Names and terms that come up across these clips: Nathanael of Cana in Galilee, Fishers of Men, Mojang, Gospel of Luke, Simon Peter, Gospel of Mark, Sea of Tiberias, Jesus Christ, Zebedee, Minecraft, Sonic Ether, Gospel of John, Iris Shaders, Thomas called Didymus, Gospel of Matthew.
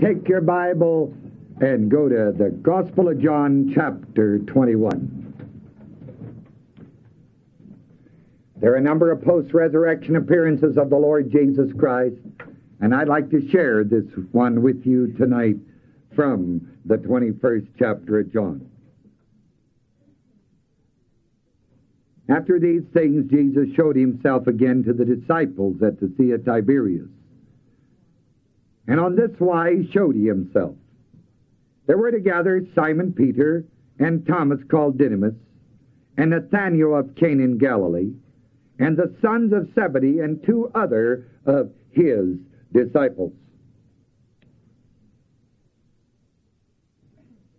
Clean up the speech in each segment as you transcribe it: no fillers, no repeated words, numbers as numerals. take your Bible and go to the Gospel of John, chapter 21. There are a number of post-resurrection appearances of the Lord Jesus Christ, and I'd like to share this one with you tonight from the 21st chapter of John. After these things, Jesus showed himself again to the disciples at the Sea of Tiberias. And on this wise showed he himself. There were together Simon Peter and Thomas called Didymus, and Nathanael of Cana in Galilee, and the sons of Zebedee, and two other of his disciples.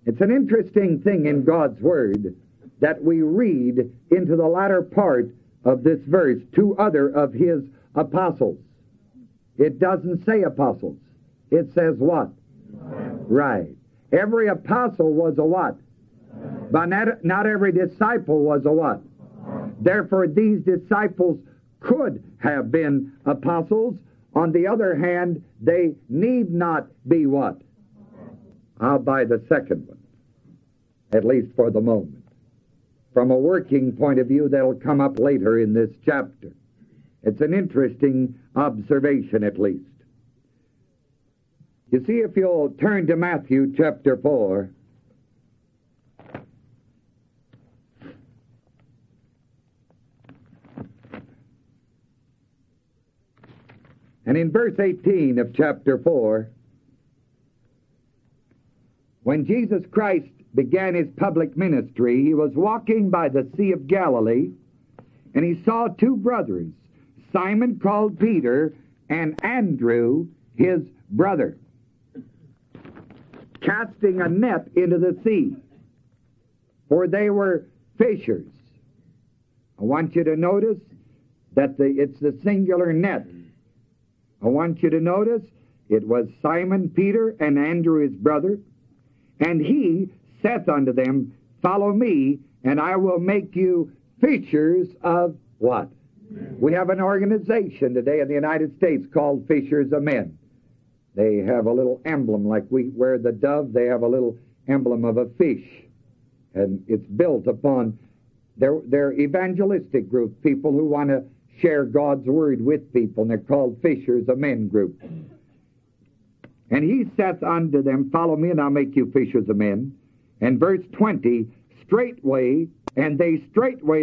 It's an interesting thing in God's Word that we read into the latter part of this verse, two other of his apostles. It doesn't say apostles. It says what? Right. Every apostle was a what? But not every disciple was a what? Therefore, these disciples could have been apostles. On the other hand, they need not be what? I'll buy the second one, at least for the moment. From a working point of view, that'll come up later in this chapter. It's an interesting observation, at least. You see, if you'll turn to Matthew chapter 4, and in verse 18 of chapter 4, when Jesus Christ began his public ministry, he was walking by the Sea of Galilee, and he saw two brothers, Simon called Peter and Andrew, his brother, casting a net into the sea, for they were fishers. I want you to notice that it's the singular net. I want you to notice it was Simon Peter and Andrew his brother, and he saith unto them, "Follow me, and I will make you fishers of" what? Men. We have an organization today in the United States called Fishers of Men. They have a little emblem like we wear the dove. They have a little emblem of a fish, and it's built upon their evangelistic group, people who want to share God's word with people, and they're called Fishers of Men group. And he saith unto them, "Follow me, and I'll make you fishers of men." And verse 20, they straightway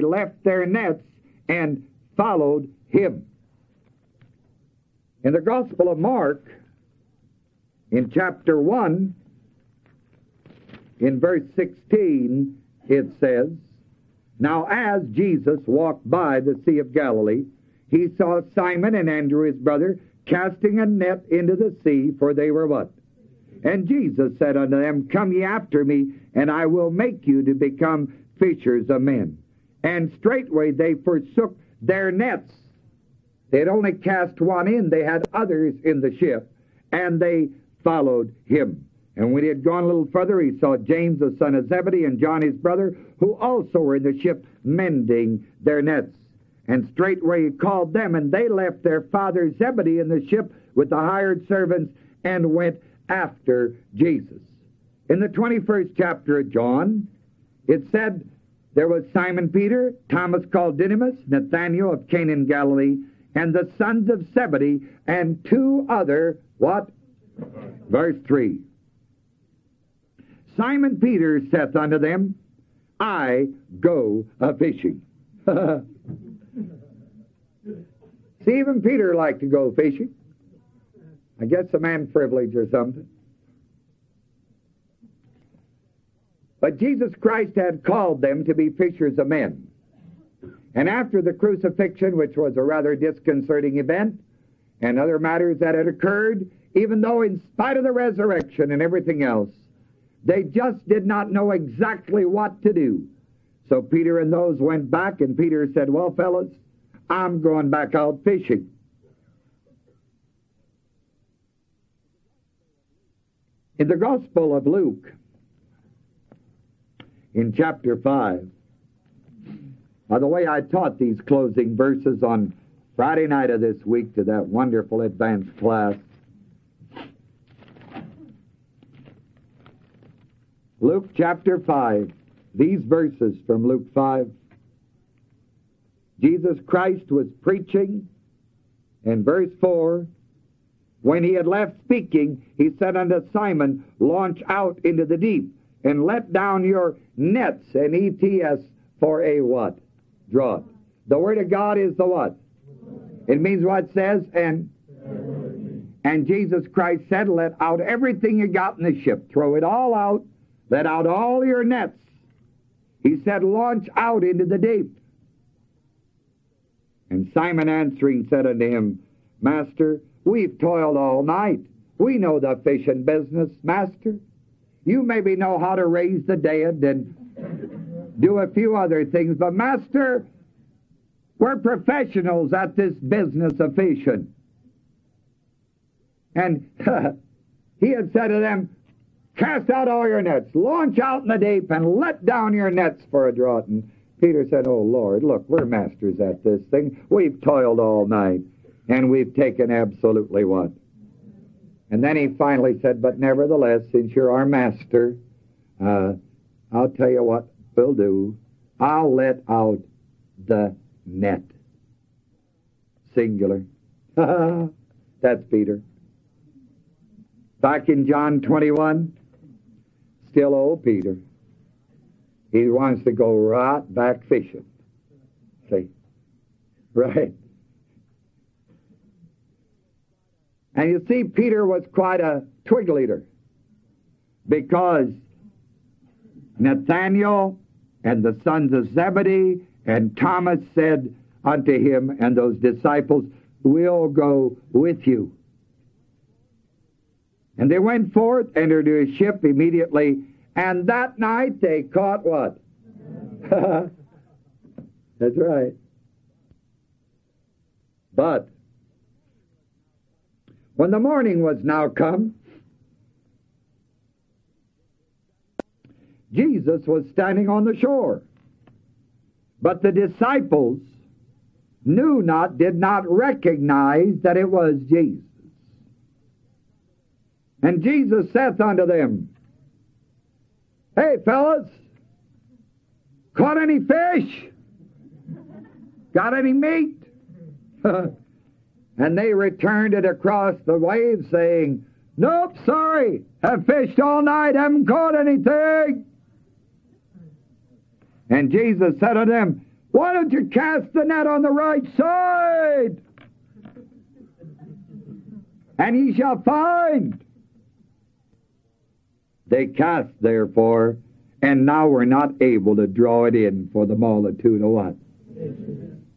left their nets and followed him. In the Gospel of Mark, in chapter 1, in verse 16, it says, "Now as Jesus walked by the Sea of Galilee, he saw Simon and Andrew his brother casting a net into the sea, for they were" what? "And Jesus said unto them, Come ye after me, and I will make you to become fishers of men. And straightway they forsook their nets." They had only cast one in. They had others in the ship, and they followed him. And when he had gone a little further, he saw James the son of Zebedee and John his brother, who also were in the ship mending their nets. And straightway he called them, and they left their father Zebedee in the ship with the hired servants and went after Jesus. In the 21st chapter of John, it said there was Simon Peter, Thomas called Didymus, Nathanael of Cana in Galilee, and the sons of Zebedee, and two other, what? Verse 3. Simon Peter saith unto them, "I go a-fishing." See, even Peter liked to go fishing. I guess a man privilege or something. But Jesus Christ had called them to be fishers of men. And after the crucifixion, which was a rather disconcerting event, and other matters that had occurred, even though in spite of the resurrection and everything else, they just did not know exactly what to do. So Peter and those went back, and Peter said, "Well, fellas, I'm going back out fishing." In the Gospel of Luke, in chapter 5, by the way, I taught these closing verses on Friday night of this week to that wonderful advanced class. Luke chapter 5, these verses from Luke 5. Jesus Christ was preaching, and verse 4, when he had left speaking, he said unto Simon, launch out into the deep, and let down your nets, and nets, for a what? Draught. The Word of God is the what? It means what it says, and Jesus Christ said, let out everything you got in the ship. Throw it all out. Let out all your nets. He said, launch out into the deep. And Simon answering said unto him, Master, we've toiled all night. We know the fishing business, Master. You maybe know how to raise the dead and do a few other things, but Master, we're professionals at this business of fishing. And he had said to them, cast out all your nets, launch out in the deep, and let down your nets for a draught. And Peter said, oh, Lord, look, we're masters at this thing. We've toiled all night, and we've taken absolutely what? And then he finally said, but nevertheless, since you're our master, I'll tell you what we'll do. I'll let out the net. Singular. That's Peter. Back in John 21, still old Peter. He wants to go right back fishing. See? Right. And you see, Peter was quite a twig leader, because Nathanael and the sons of Zebedee and Thomas said unto him and those disciples, we'll go with you. And they went forth, entered into a ship immediately, and that night they caught what? That's right. But when the morning was now come, Jesus was standing on the shore, but the disciples did not recognize that it was Jesus. And Jesus saith unto them, hey, fellas, caught any fish? Got any meat? And they returned it across the waves, saying, nope, sorry, have fished all night, haven't caught anything. And Jesus said unto them, why don't you cast the net on the right side? And ye shall find. They cast, therefore, and now were not able to draw it in for the multitude of what? Amen.